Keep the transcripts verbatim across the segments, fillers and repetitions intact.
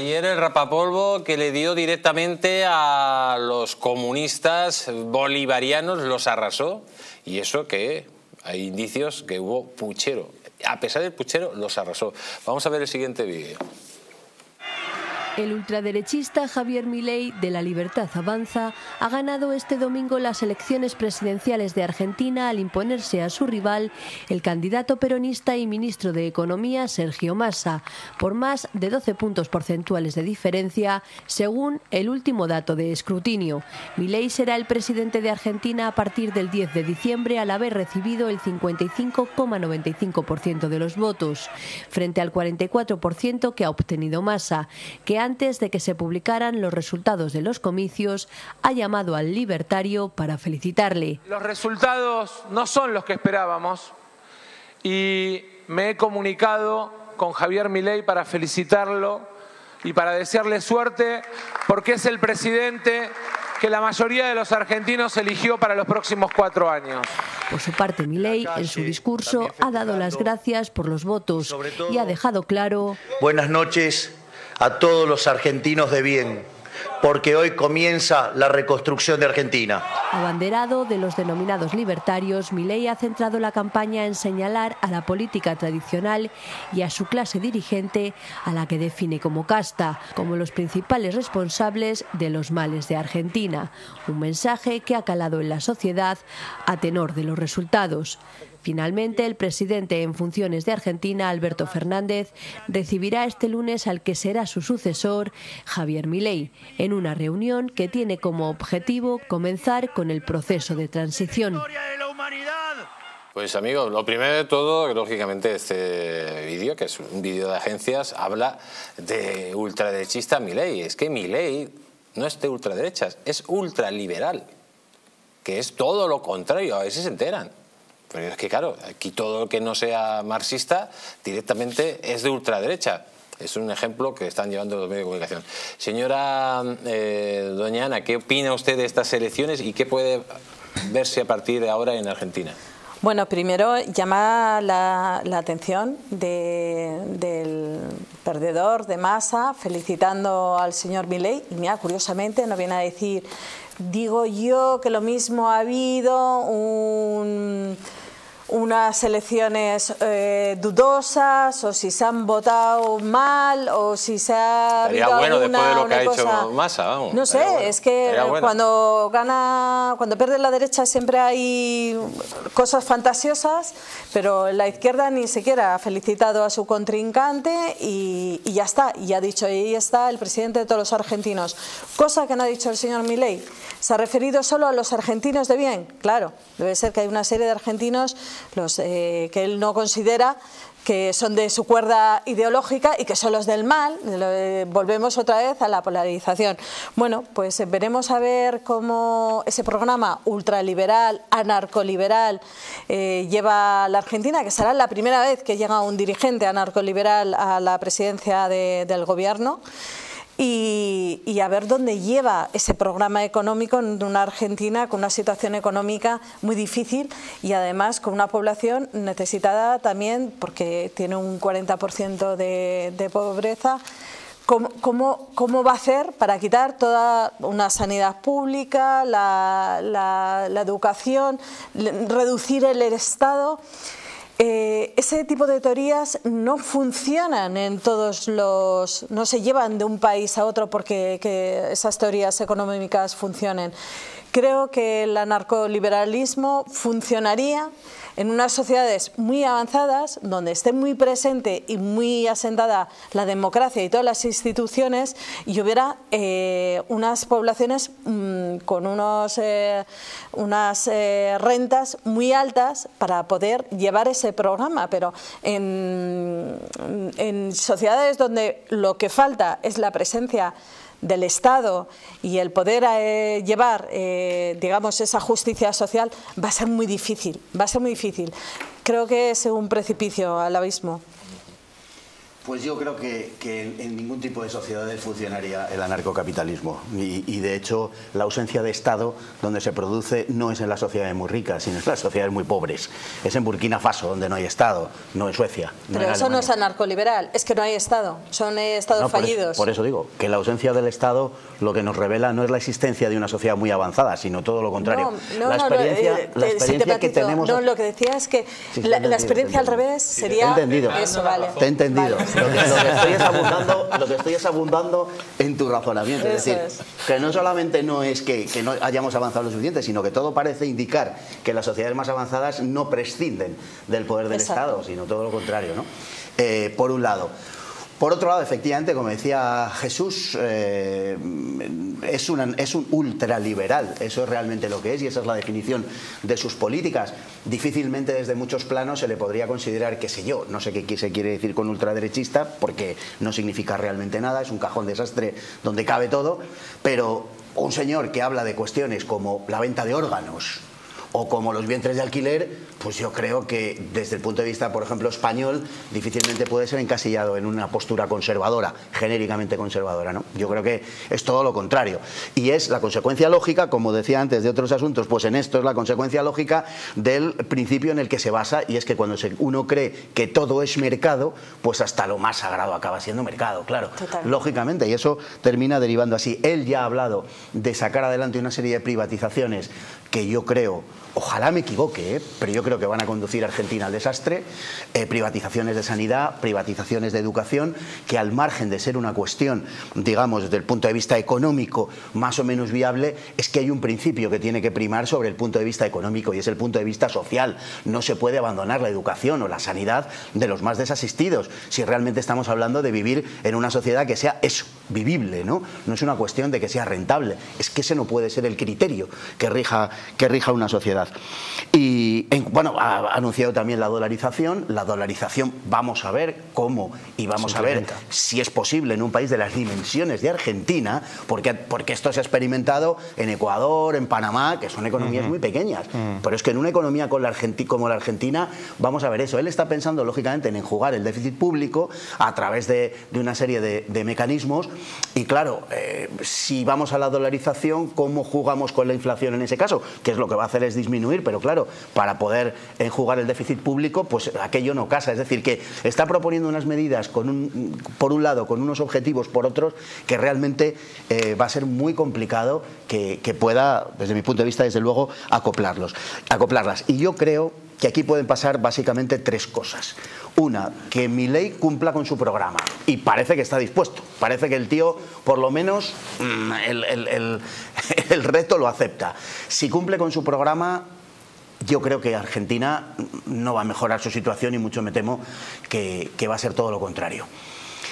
Ayer el rapapolvo que le dio directamente a los comunistas bolivarianos los arrasó, y eso que hay indicios que hubo puchero. A pesar del puchero, los arrasó. Vamos a ver el siguiente vídeo. El ultraderechista Javier Milei, de La Libertad Avanza, ha ganado este domingo las elecciones presidenciales de Argentina al imponerse a su rival, el candidato peronista y ministro de Economía Sergio Massa, por más de doce puntos porcentuales de diferencia, según el último dato de escrutinio. Milei será el presidente de Argentina a partir del diez de diciembre, al haber recibido el cincuenta y cinco coma noventa y cinco por ciento de los votos, frente al cuarenta y cuatro por ciento que ha obtenido Massa, que ha antes de que se publicaran los resultados de los comicios, ha llamado al libertario para felicitarle. Los resultados no son los que esperábamos y me he comunicado con Javier Milei para felicitarlo y para desearle suerte, porque es el presidente que la mayoría de los argentinos eligió para los próximos cuatro años. Por su parte, Milei, en su discurso, ha dado las gracias por los votos y ha dejado claro: buenas noches a todos los argentinos de bien, porque hoy comienza la reconstrucción de Argentina. Abanderado de los denominados libertarios, Milei ha centrado la campaña en señalar a la política tradicional y a su clase dirigente, a la que define como casta, como los principales responsables de los males de Argentina. Un mensaje que ha calado en la sociedad a tenor de los resultados. Finalmente, el presidente en funciones de Argentina, Alberto Fernández, recibirá este lunes al que será su sucesor, Javier Milei, en una reunión que tiene como objetivo comenzar con el proceso de transición. Pues amigos, lo primero de todo, lógicamente, este vídeo, que es un vídeo de agencias, habla de ultraderechista Milei. Es que Milei no es de ultraderechas, es ultraliberal, que es todo lo contrario, a veces se enteran. Pero es que claro, aquí todo lo que no sea marxista directamente es de ultraderecha. Es un ejemplo que están llevando los medios de comunicación. Señora eh, doña Ana, ¿qué opina usted de estas elecciones y qué puede verse a partir de ahora en Argentina? Bueno, primero llama la, la atención de, del perdedor de Massa felicitando al señor Milei. Y mira, curiosamente no viene a decir: digo yo que lo mismo ha habido un... unas elecciones eh, dudosas, o si se han votado mal, o si se ha... Estaría bueno alguna, después de lo que ha cosa... hecho Massa, vamos. No sé, bueno, es que cuando bueno. gana, cuando pierde la derecha siempre hay cosas fantasiosas, pero la izquierda ni siquiera ha felicitado a su contrincante y, y ya está, y ha dicho, ahí está el presidente de todos los argentinos. Cosa que no ha dicho el señor Milei. Se ha referido solo a los argentinos de bien. Claro, debe ser que hay una serie de argentinos los eh, que él no considera que son de su cuerda ideológica y que son los del mal. Volvemos otra vez a la polarización. Bueno, pues veremos a ver cómo ese programa ultraliberal, anarcoliberal, eh, lleva a la Argentina, que será la primera vez que llega un dirigente anarcoliberal a la presidencia de, del gobierno. Y, y a ver dónde lleva ese programa económico en una Argentina con una situación económica muy difícil y además con una población necesitada también, porque tiene un cuarenta por ciento de, de pobreza. ¿Cómo, cómo, ¿Cómo va a hacer para quitar toda una sanidad pública, la, la, la educación, reducir el Estado? Eh, ese tipo de teorías no funcionan en todos los... no se llevan de un país a otro porque que esas teorías económicas funcionen. Creo que el anarcoliberalismo funcionaría en unas sociedades muy avanzadas, donde esté muy presente y muy asentada la democracia y todas las instituciones, y hubiera eh, unas poblaciones mmm, con unos, eh, unas eh, rentas muy altas para poder llevar ese programa. Pero en, en sociedades donde lo que falta es la presencia del Estado y el poder eh, llevar, eh, digamos, esa justicia social, va a ser muy difícil, va a ser muy difícil. Creo que es un precipicio al abismo. Pues yo creo que, que en, en ningún tipo de sociedades funcionaría el anarcocapitalismo y, y de hecho la ausencia de Estado donde se produce no es en las sociedades muy ricas, sino en las sociedades muy pobres. Es en Burkina Faso donde no hay Estado, no en Suecia. No Pero en eso Alemania. No es anarcoliberal, es que no hay Estado, son Estados no, fallidos. Por eso, por eso digo, que la ausencia del Estado lo que nos revela no es la existencia de una sociedad muy avanzada, sino todo lo contrario. No, no, la experiencia, no, no, eh, la experiencia te que tenemos... No, lo que decía es que sí, la, la experiencia al revés sería... Entendido. Eso, vale. Te he entendido. Vale. Lo que, lo, que estoy es abundando, lo que estoy es abundando en tu razonamiento. Es decir, es. que no solamente no es que, que no hayamos avanzado lo suficiente, sino que todo parece indicar que las sociedades más avanzadas no prescinden del poder del Exacto. Estado, sino todo lo contrario, ¿no? Eh, por un lado. Por otro lado, efectivamente, como decía Jesús, eh, es, una, es un ultraliberal, eso es realmente lo que es y esa es la definición de sus políticas. Difícilmente desde muchos planos se le podría considerar, qué sé yo, no sé qué se quiere decir con ultraderechista, porque no significa realmente nada, es un cajón desastre donde cabe todo, pero un señor que habla de cuestiones como la venta de órganos, o como los vientres de alquiler, pues yo creo que desde el punto de vista, por ejemplo, español, difícilmente puede ser encasillado en una postura conservadora, genéricamente conservadora, ¿no? Yo creo que es todo lo contrario. Y es la consecuencia lógica, como decía antes de otros asuntos, pues en esto es la consecuencia lógica del principio en el que se basa, y es que cuando uno cree que todo es mercado, pues hasta lo más sagrado acaba siendo mercado, claro. Total. Lógicamente, y eso termina derivando así. Él ya ha hablado de sacar adelante una serie de privatizaciones que yo creo... Ojalá me equivoque, ¿eh? Pero yo creo que van a conducir a Argentina al desastre. Eh, privatizaciones de sanidad, privatizaciones de educación, que al margen de ser una cuestión, digamos, desde el punto de vista económico, más o menos viable, es que hay un principio que tiene que primar sobre el punto de vista económico y es el punto de vista social. No se puede abandonar la educación o la sanidad de los más desasistidos, si realmente estamos hablando de vivir en una sociedad que sea eso, vivible, ¿no? No es una cuestión de que sea rentable, es que ese no puede ser el criterio que rija, que rija una sociedad. Y en, bueno, ha anunciado también la dolarización. La dolarización, vamos a ver cómo y vamos a ver si es posible en un país de las dimensiones de Argentina, porque, porque esto se ha experimentado en Ecuador, en Panamá, que son economías uh-huh. muy pequeñas. Uh-huh. Pero es que en una economía con la como la Argentina, vamos a ver eso. Él está pensando, lógicamente, en enjugar el déficit público a través de, de una serie de, de mecanismos. Y claro, eh, si vamos a la dolarización, ¿cómo jugamos con la inflación en ese caso? Que es lo que va a hacer es disminuir. Disminuir, pero claro, para poder enjugar el déficit público, pues aquello no casa. Es decir, que está proponiendo unas medidas con un, por un lado, con unos objetivos por otros, que realmente eh, va a ser muy complicado que, que pueda, desde mi punto de vista, desde luego, acoplarlos, acoplarlas. Y yo creo que aquí pueden pasar básicamente tres cosas. Una, que Milei cumpla con su programa y parece que está dispuesto, parece que el tío por lo menos el, el, el, el reto lo acepta. Si cumple con su programa, yo creo que Argentina no va a mejorar su situación y mucho me temo que, que va a ser todo lo contrario.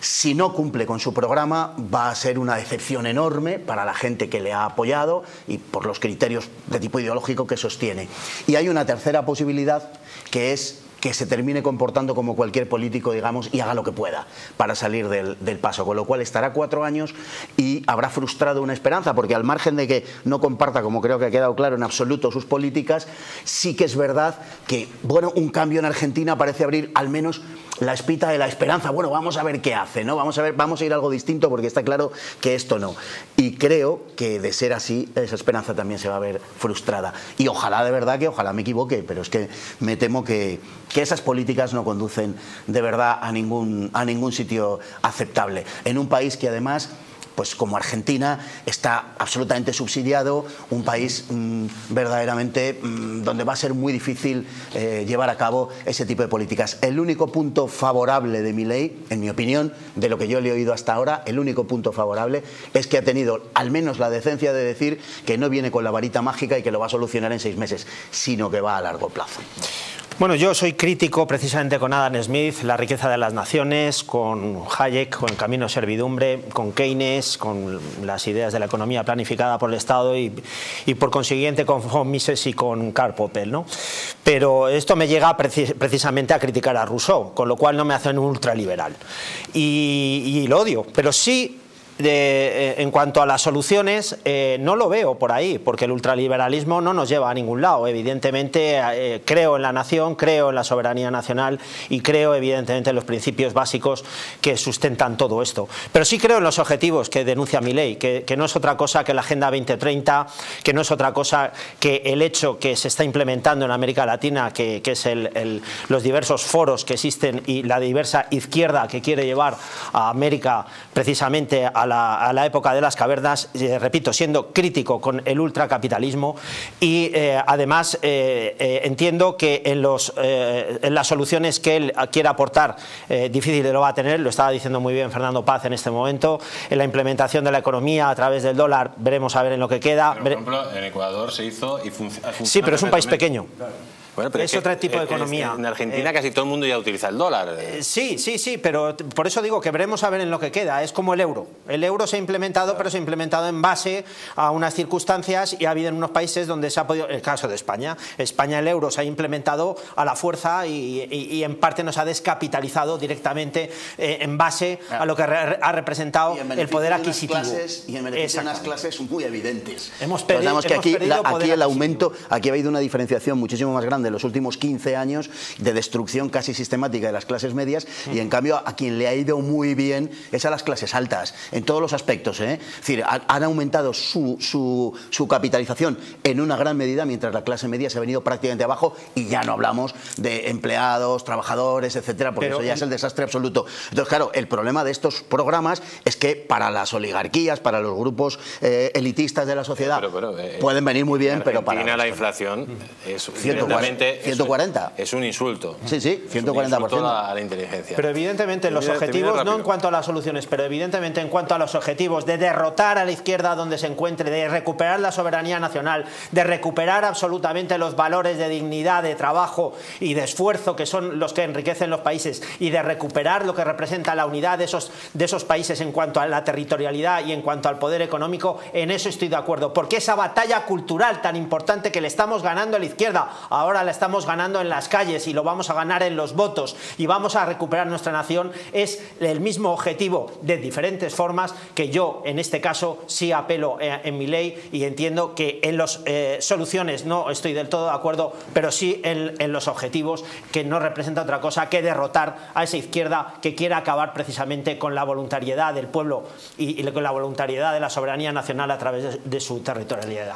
Si no cumple con su programa, va a ser una decepción enorme para la gente que le ha apoyado y por los criterios de tipo ideológico que sostiene. Y hay una tercera posibilidad, que es que se termine comportando como cualquier político, digamos, y haga lo que pueda para salir del, del paso, con lo cual estará cuatro años y habrá frustrado una esperanza, porque al margen de que no comparta, como creo que ha quedado claro, en absoluto sus políticas, sí que es verdad que, bueno, un cambio en Argentina parece abrir al menos la espita de la esperanza. Bueno, vamos a ver qué hace, ¿no? Vamos a ver, vamos a ir a algo distinto porque está claro que esto no. Y creo que de ser así, esa esperanza también se va a ver frustrada. Y ojalá de verdad que, ojalá me equivoque, pero es que me temo que, que esas políticas no conducen de verdad a ningún, a ningún sitio aceptable. En un país que además, pues como Argentina, está absolutamente subsidiado, un país mmm, verdaderamente mmm, donde va a ser muy difícil eh, llevar a cabo ese tipo de políticas. El único punto favorable de Milei, en mi opinión, de lo que yo le he oído hasta ahora, el único punto favorable es que ha tenido al menos la decencia de decir que no viene con la varita mágica y que lo va a solucionar en seis meses, sino que va a largo plazo. Bueno, yo soy crítico precisamente con Adam Smith, La riqueza de las naciones, con Hayek, con el camino servidumbre, con Keynes, con las ideas de la economía planificada por el Estado y, y por consiguiente con von Mises y con Karl Popper, ¿no? Pero esto me llega precis precisamente a criticar a Rousseau, con lo cual no me hace un ultraliberal. Y, y lo odio, pero sí De, en cuanto a las soluciones, eh, no lo veo por ahí, porque el ultraliberalismo no nos lleva a ningún lado. Evidentemente, eh, creo en la nación, creo en la soberanía nacional y creo evidentemente en los principios básicos que sustentan todo esto. Pero sí creo en los objetivos que denuncia Milei, que, que no es otra cosa que la Agenda veinte treinta, que no es otra cosa que el hecho que se está implementando en América Latina, que, que es el, el, los diversos foros que existen y la diversa izquierda que quiere llevar a América precisamente a la a la época de las cavernas, eh, repito, siendo crítico con el ultracapitalismo y eh, además eh, eh, entiendo que en, los, eh, en las soluciones que él quiera aportar, eh, difícil lo va a tener, lo estaba diciendo muy bien Fernando Paz en este momento, en la implementación de la economía a través del dólar, veremos a ver en lo que queda. Pero, por ejemplo, en Ecuador se hizo y funciona. Sí, pero es un país pequeño. Claro. Bueno, pero es, es otro que, tipo de economía. En Argentina eh, casi todo el mundo ya utiliza el dólar. Eh, sí, sí, sí, pero por eso digo que veremos a ver en lo que queda. Es como el euro. El euro se ha implementado, claro, pero se ha implementado en base a unas circunstancias y ha habido en unos países donde se ha podido... El caso de España. España el euro se ha implementado a la fuerza y, y, y en parte nos ha descapitalizado directamente eh, en base claro. a lo que re, ha representado el poder adquisitivo. Clases, y en beneficio de unas clases muy evidentes. Hemos perdido, hemos que aquí, perdido la, aquí el aumento, aquí ha habido una diferenciación muchísimo más grande de los últimos quince años de destrucción casi sistemática de las clases medias y en cambio a quien le ha ido muy bien es a las clases altas, en todos los aspectos, ¿eh? Es decir, han aumentado su, su, su capitalización en una gran medida mientras la clase media se ha venido prácticamente abajo y ya no hablamos de empleados, trabajadores, etcétera, porque Pero, eso ya es el desastre absoluto. Entonces, claro, el problema de estos programas es que para las oligarquías, para los grupos eh, elitistas de la sociedad pero, pero, eh, pueden venir muy bien, pero para... Argentina la inflación es ciento cuarenta. ciento cuarenta. Es un insulto. Sí, sí, ciento cuarenta por ciento a la inteligencia. Pero evidentemente los objetivos, no en cuanto a las soluciones, pero evidentemente en cuanto a los objetivos de derrotar a la izquierda donde se encuentre, de recuperar la soberanía nacional, de recuperar absolutamente los valores de dignidad, de trabajo y de esfuerzo que son los que enriquecen los países y de recuperar lo que representa la unidad de esos, de esos países en cuanto a la territorialidad y en cuanto al poder económico, en eso estoy de acuerdo. Porque esa batalla cultural tan importante que le estamos ganando a la izquierda ahora la estamos ganando en las calles y lo vamos a ganar en los votos y vamos a recuperar nuestra nación, es el mismo objetivo de diferentes formas que yo en este caso sí apelo en Milei y entiendo que en las eh, soluciones no estoy del todo de acuerdo, pero sí en, en los objetivos que no representa otra cosa que derrotar a esa izquierda que quiere acabar precisamente con la voluntariedad del pueblo y, y con la voluntariedad de la soberanía nacional a través de, de su territorialidad.